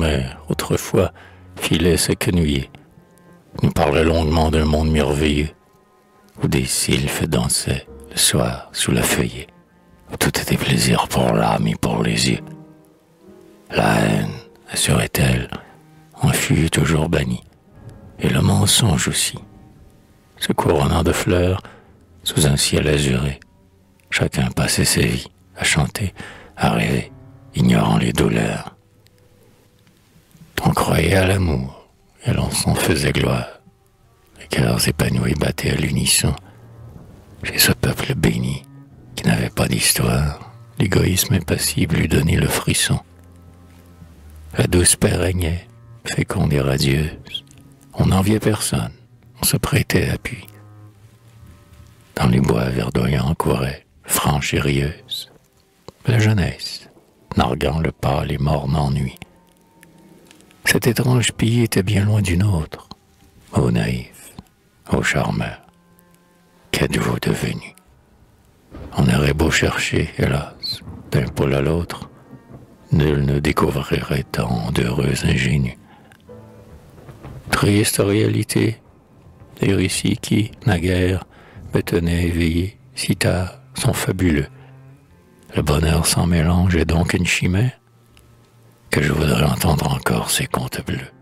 grand-mère, autrefois, filait s'écanouiller. Nous parlait longuement d'un monde merveilleux, où des sylphes dansaient le soir sous la feuillée, où tout était plaisir pour l'âme et pour les yeux. La haine, assurait-elle, en fut toujours bannie, et le mensonge aussi. Se couronnant de fleurs, sous un ciel azuré, chacun passait ses vies à chanter, à rêver, ignorant les douleurs. On croyait à l'amour, et l'on s'en faisait gloire. Les cœurs épanouis battaient à l'unisson. Chez ce peuple béni, qui n'avait pas d'histoire, l'égoïsme impassible lui donnait le frisson. La douce paix régnait, féconde et radieuse. On n'enviait personne, on se prêtait appui. Dans les bois verdoyants courait, franche et rieuse, la jeunesse, narguant le pâle et morne ennui. Cet étrange pays était bien loin du nôtre, ô naïf, ô charmeur, qu'êtes-vous devenu? On aurait beau chercher, hélas, d'un pôle à l'autre, nul ne découvrirait tant d'heureux ingénus. Triste réalité, les récits qui, naguère, me tenaient éveillé, si tard, sont fabuleux. Le bonheur sans mélange est donc une chimère? Que je voudrais entendre encore ces contes bleus.